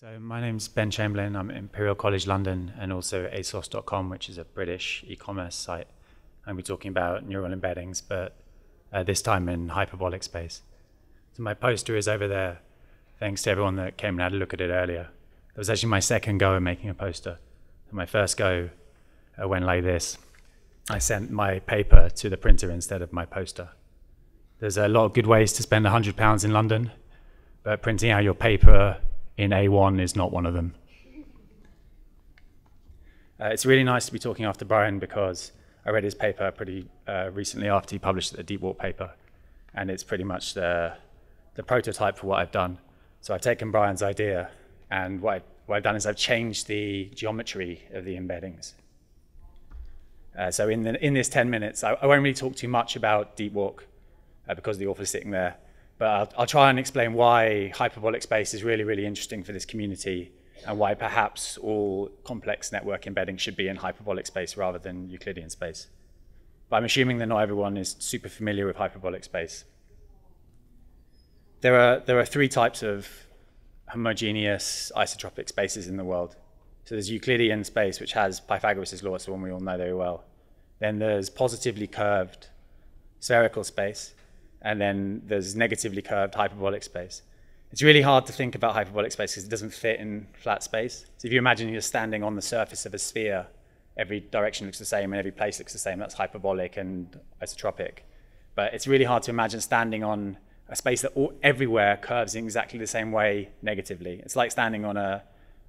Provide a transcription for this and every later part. So my name's Ben Chamberlain. I'm at Imperial College London and also ASOS.com, which is a British e-commerce site. I'm going to be talking about neural embeddings, but this time in hyperbolic space. So my poster is over there. Thanks to everyone that came and had a look at it earlier. That was actually my second go at making a poster. And my first go went like this. I sent my paper to the printer instead of my poster. There's a lot of good ways to spend £100 in London, but printing out your paper in A1 is not one of them. It's really nice to be talking after Brian because I read his paper pretty recently after he published the DeepWalk paper, and it's pretty much the prototype for what I've done. So I've taken Brian's idea, and what I've done is I've changed the geometry of the embeddings. So in this 10 minutes, I won't really talk too much about DeepWalk because the author's sitting there. But I'll try and explain why hyperbolic space is really, really interesting for this community and why perhaps all complex network embedding should be in hyperbolic space rather than Euclidean space. But I'm assuming that not everyone is super familiar with hyperbolic space. There are three types of homogeneous isotropic spaces in the world. So there's Euclidean space, which has Pythagoras' law, it's the one we all know very well. Then there's positively curved spherical space. And then there's negatively curved hyperbolic space. It's really hard to think about hyperbolic space because it doesn't fit in flat space. So if you imagine you're standing on the surface of a sphere, every direction looks the same and every place looks the same. That's hyperbolic and isotropic. But it's really hard to imagine standing on a space that everywhere curves in exactly the same way negatively. It's like standing on a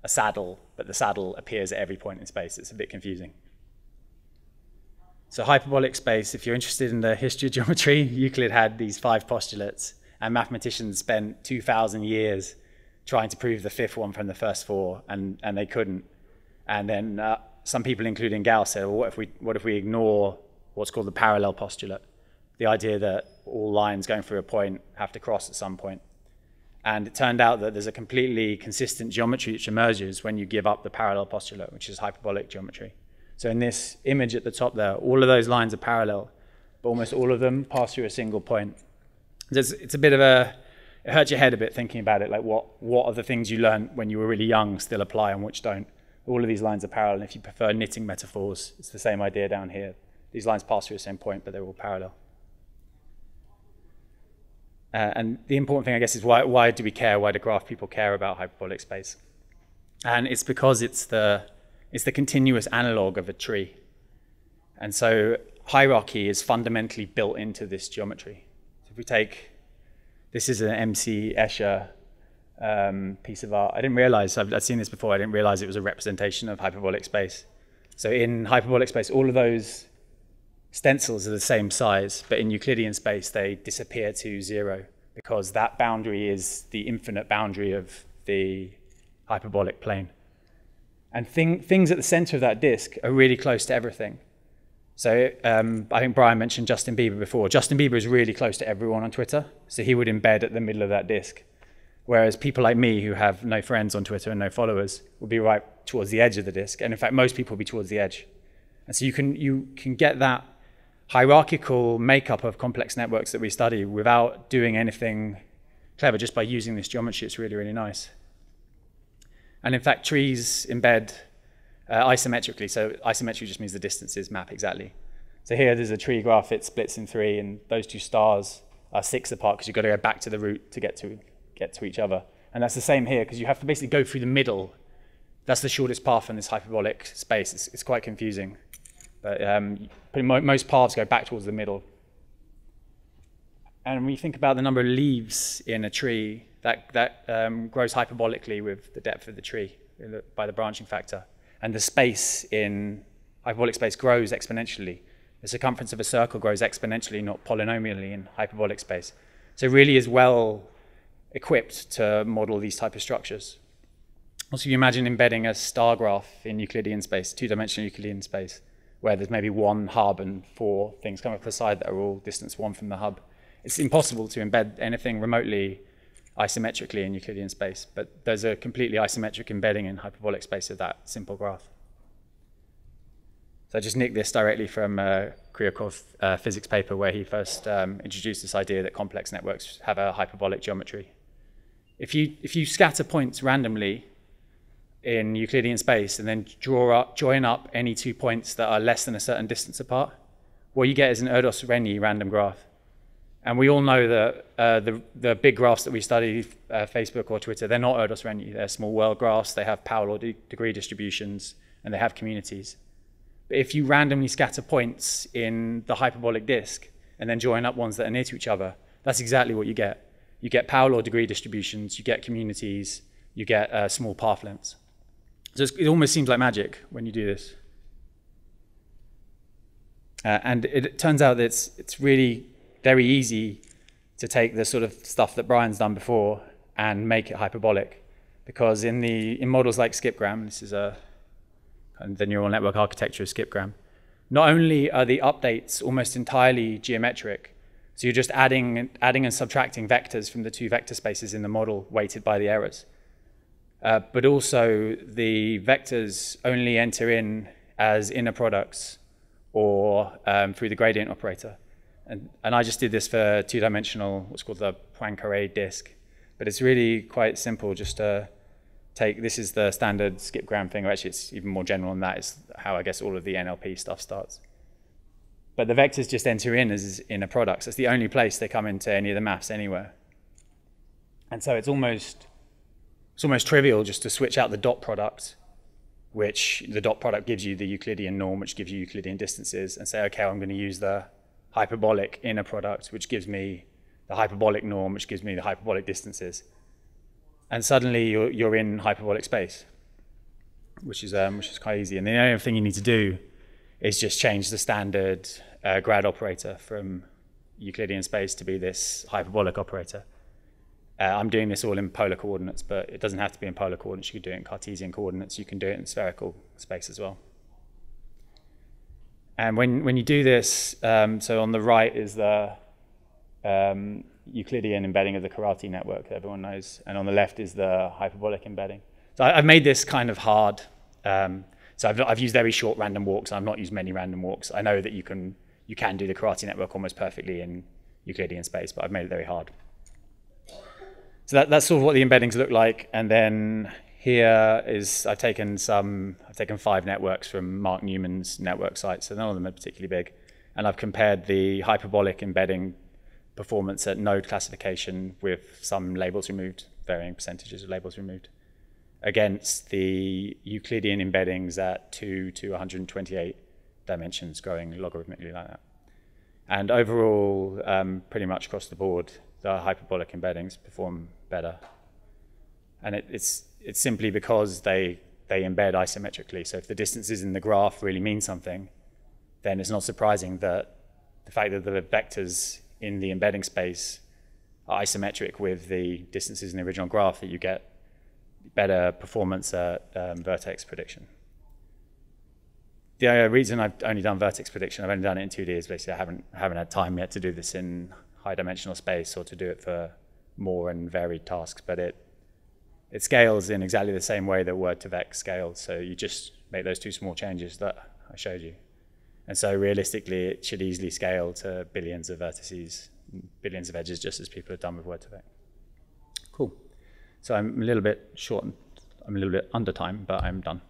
saddle, but the saddle appears at every point in space. It's a bit confusing. So hyperbolic space, if you're interested in the history of geometry, Euclid had these 5 postulates, and mathematicians spent 2,000 years trying to prove the 5th one from the first 4, and they couldn't. And then some people, including Gauss, said, well, what if we ignore what's called the parallel postulate, the idea that all lines going through a point have to cross at some point. And it turned out that there's a completely consistent geometry which emerges when you give up the parallel postulate, which is hyperbolic geometry. So in this image at the top there, all of those lines are parallel, but almost all of them pass through a single point. It's a bit of a, it hurts your head a bit thinking about it, like what are the things you learned when you were really young still apply and which don't? All of these lines are parallel, and if you prefer knitting metaphors, it's the same idea down here. These lines pass through the same point, but they're all parallel. And the important thing, I guess, is why do we care? Why do graph people care about hyperbolic space? And it's because it's the continuous analog of a tree. And so hierarchy is fundamentally built into this geometry. So if we take, this is an M.C. Escher piece of art. I didn't realize, I've seen this before, I didn't realize it was a representation of hyperbolic space. So in hyperbolic space, all of those stencils are the same size, but in Euclidean space, they disappear to 0 because that boundary is the infinite boundary of the hyperbolic plane. And things at the center of that disk are really close to everything. So I think Brian mentioned Justin Bieber before. Justin Bieber is really close to everyone on Twitter, so he would embed at the middle of that disk. Whereas people like me who have no friends on Twitter and no followers would be right towards the edge of the disk. And in fact, most people would be towards the edge. And so you can get that hierarchical makeup of complex networks that we study without doing anything clever, just by using this geometry. It's really, really nice. And in fact, trees embed isometrically. So isometry just means the distances map exactly. So here there's a tree graph. It splits in 3, and those two stars are 6 apart because you've got to go back to the root to get to each other. And that's the same here because you have to basically go through the middle. That's the shortest path in this hyperbolic space. It's quite confusing. But most paths go back towards the middle. And when you think about the number of leaves in a tree, that grows hyperbolically with the depth of the tree by the branching factor. And the space in hyperbolic space grows exponentially. The circumference of a circle grows exponentially, not polynomially in hyperbolic space. So it really is well equipped to model these type of structures. Also, you imagine embedding a star graph in Euclidean space, 2-dimensional Euclidean space, where there's maybe one hub and 4 things come up the side that are all distance 1 from the hub. It's impossible to embed anything remotely isometrically in Euclidean space, but there's a completely isometric embedding in hyperbolic space of that simple graph. So I just nicked this directly from Kryakov's physics paper where he first introduced this idea that complex networks have a hyperbolic geometry. If you scatter points randomly in Euclidean space and then join up any two points that are less than a certain distance apart, what you get is an Erdos-Renyi random graph. And we all know that the big graphs that we study, Facebook or Twitter, they're not Erdos-Renyi. They're small world graphs. They have power law degree distributions, and they have communities. But if you randomly scatter points in the hyperbolic disk and then join up ones that are near to each other, that's exactly what you get. You get power law degree distributions, you get communities, you get small path lengths. So it almost seems like magic when you do this. And it turns out that it's really very easy to take the sort of stuff that Brian's done before and make it hyperbolic, because in models like SkipGram, this is the neural network architecture of SkipGram, not only are the updates almost entirely geometric, so you're just adding and subtracting vectors from the two vector spaces in the model weighted by the errors, but also the vectors only enter in as inner products or through the gradient operator. And I just did this for two-dimensional, what's called the Poincaré disk. But it's really quite simple, just to take, this is the standard SkipGram thing, or actually it's even more general than that, it's how I guess all of the NLP stuff starts. But the vectors just enter in as inner products. That's the only place they come into any of the maths anywhere. And so it's almost trivial just to switch out the dot product, which the dot product gives you the Euclidean norm, which gives you Euclidean distances, and say, okay, I'm going to use the hyperbolic inner product, which gives me the hyperbolic norm, which gives me the hyperbolic distances. And suddenly you're in hyperbolic space, which is quite easy. And the only thing you need to do is just change the standard grad operator from Euclidean space to be this hyperbolic operator. I'm doing this all in polar coordinates, but it doesn't have to be in polar coordinates. You can do it in Cartesian coordinates. You can do it in spherical space as well. And when you do this, so on the right is the Euclidean embedding of the Karate network that everyone knows, and on the left is the hyperbolic embedding. So I've made this kind of hard. So I've used very short random walks. I've not used many random walks. I know that you can do the Karate network almost perfectly in Euclidean space, but I've made it very hard. So that's sort of what the embeddings look like. And then here is, I've taken 5 networks from Mark Newman's network site, so none of them are particularly big. And I've compared the hyperbolic embedding performance at node classification with some labels removed, varying percentages of labels removed, against the Euclidean embeddings at 2 to 128 dimensions, growing logarithmically like that. And overall, pretty much across the board, the hyperbolic embeddings perform better. And it's simply because they embed isometrically. So if the distances in the graph really mean something, then it's not surprising that the fact that the vectors in the embedding space are isometric with the distances in the original graph, that you get better performance at vertex prediction. The reason I've only done vertex prediction, I've only done it in 2D, is basically I haven't had time yet to do this in high dimensional space or to do it for more and varied tasks, but it scales in exactly the same way that word to vec scales. So you just make those two small changes that I showed you. And so realistically, it should easily scale to billions of vertices, billions of edges, just as people have done with word to vec. Cool. So I'm a little bit under time, but I'm done.